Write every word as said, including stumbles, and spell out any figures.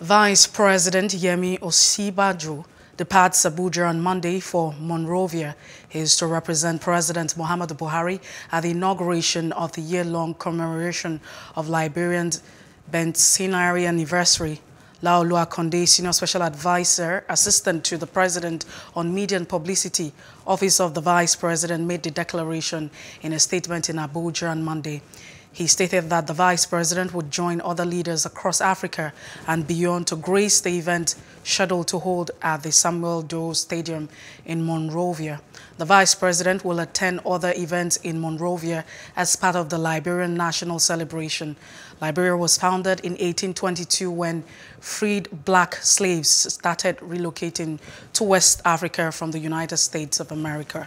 Vice President Yemi Osinbajo departs Abuja on Monday for Monrovia. He is to represent President Muhammadu Buhari at the inauguration of the year-long commemoration of Liberia's centenary anniversary. Laolu Akande, Senior Special Advisor, Assistant to the President on Media and Publicity, Office of the Vice President, made the declaration in a statement in Abuja on Monday. He stated that the Vice President would join other leaders across Africa and beyond to grace the event scheduled to hold at the Samuel Doe Stadium in Monrovia. The Vice President will attend other events in Monrovia as part of the Liberian national celebration. Liberia was founded in eighteen twenty-two when freed black slaves started relocating to West Africa from the United States of America.